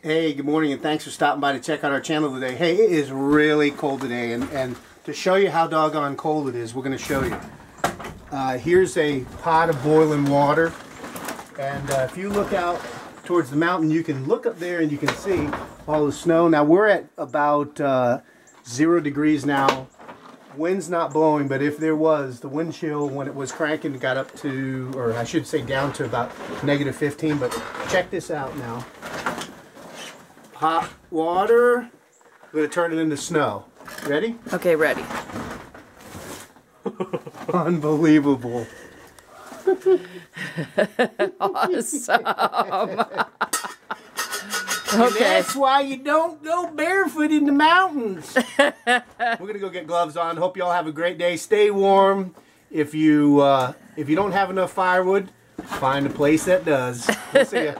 Hey, good morning, and thanks for stopping by to check out our channel today. Hey, it is really cold today, and to show you how doggone cold it is, we're going to show you. Here's a pot of boiling water, and if you look out towards the mountain, you can look up there and you can see all the snow. Now, we're at about 0 degrees now. Wind's not blowing, but if there was, the wind chill when it was cranking got up to, or I should say down to about negative 15, but check this out now. Hot water. I'm going to turn it into snow. Ready? Okay, ready. Unbelievable. Awesome. Okay. That's why you don't go barefoot in the mountains. We're going to go get gloves on. Hope you all have a great day. Stay warm. If you don't have enough firewood, find a place that does. We'll see ya.